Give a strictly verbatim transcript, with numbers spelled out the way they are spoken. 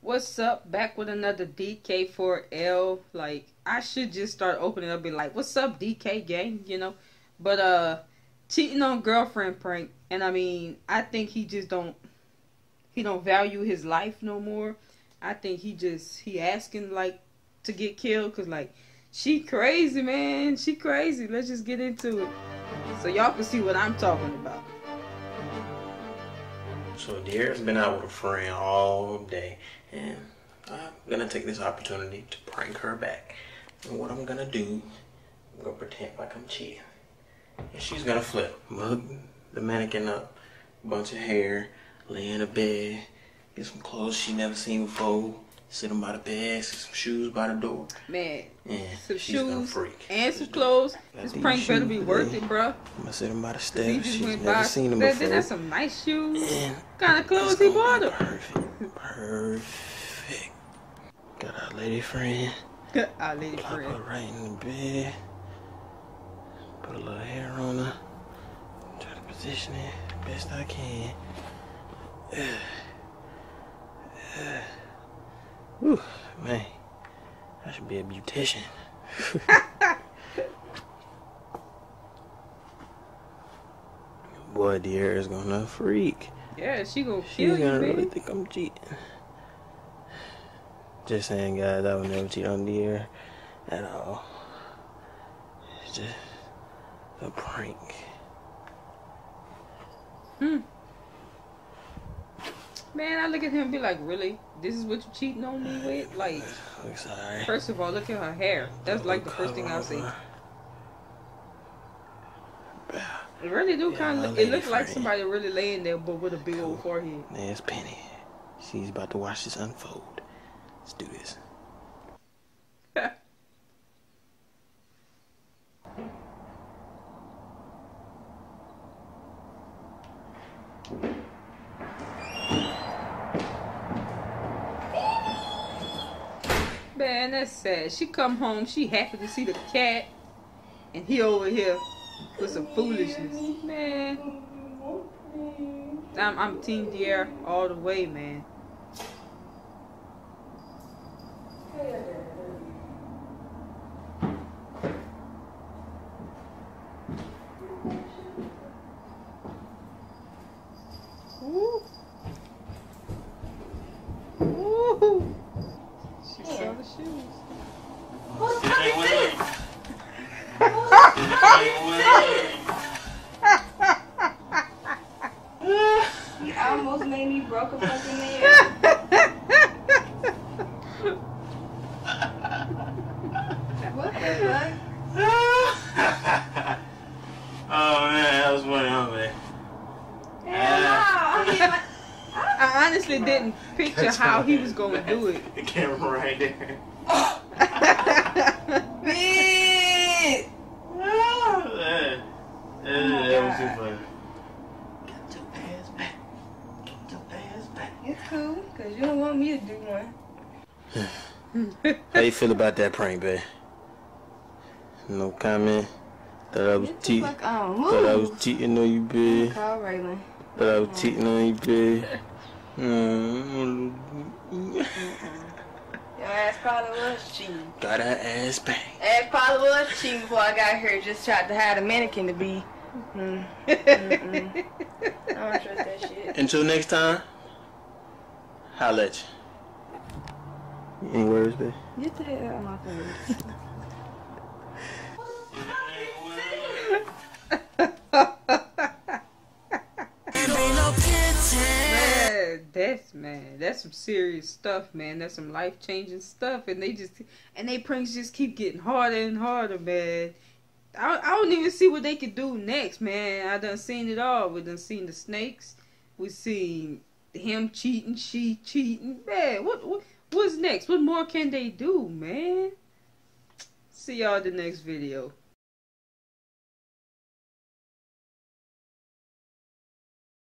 What's up? Back with another D K four L. Like, I should just start opening up and be like, what's up, D K gang? You know? But, uh, cheating on girlfriend prank. And, I mean, I think he just don't, he don't value his life no more. I think he just, he asking, like, to get killed. Because, like, she crazy, man. She crazy. Let's just get into it so y'all can see what I'm talking about. So De'arra's been out with a friend all day, and I'm gonna take this opportunity to prank her back. And what I'm gonna do, I'm gonna pretend like I'm cheating. And she's gonna flip, mug the mannequin up, bunch of hair, lay in the bed, get some clothes she never seen before, sit them by the bed, sit some shoes by the door. Man, and some she's shoes gonna freak. And some clothes. This prank better be worth it, bro. I'm gonna sit them by the steps. She's never by. seen them before. Then that's some nice shoes. And what kind of clothes he bought her? Perfect. Perfect. Got our lady friend. Got our lady Plop friend. Her right in the bed. Put a little hair on her. Try to position it the best I can. Ugh. Ugh. Whew, man, I should be a beautician. Boy, De'arra's gonna freak. Yeah, she gonna kill you, She's gonna really think I'm cheating. Just saying, guys, I would never cheat on De'arra at all. It's just a prank. Hmm. Man, I look at him and be like, really? This is what you cheating on me with? Like, sorry. First of all, look at her hair. That's like the first thing I'll see. It really do yeah, kind of, it looks like somebody really laying there, but with a big cool. old forehead. There's Penny. She's about to watch this unfold. Let's do this. Man, that's sad. She come home, she happy to see the cat, and he over here with some foolishness. Man, I'm, I'm Team De'arra all the way, man. Ooh. Ooh. You almost made me broke a fucking nail. What the fuck? Oh man, that was funny, huh, man? Hell no. I, I honestly didn't picture That's how he was gonna do it. The camera right there. Bitch! Oh, that that was too funny. It's cool, because you don't want me to do one. How you feel about that prank, babe? No comment. Thought I was cheating. Like, oh, Thought I was cheating on you, babe. Call Raylan. Thought I was oh. cheating on you, babe. Mm-hmm. Mm-mm. Your ass probably was cheating. Got her ass bang. Ass probably was cheating before I got here. Just tried to hide a mannequin to be. Mm-mm. Mm-mm. I don't trust that shit. Until next time. Holla at you. Any words, babe? Get the hell out of my face. Man, that's man. That's some serious stuff, man. That's some life-changing stuff, and they just and they pranks just keep getting harder and harder, man. I I don't even see what they could do next, man. I done seen it all. We done seen the snakes. We seen. Him cheating, she cheating, man. What, what what's next? What more can they do, man? See y'all in the next video.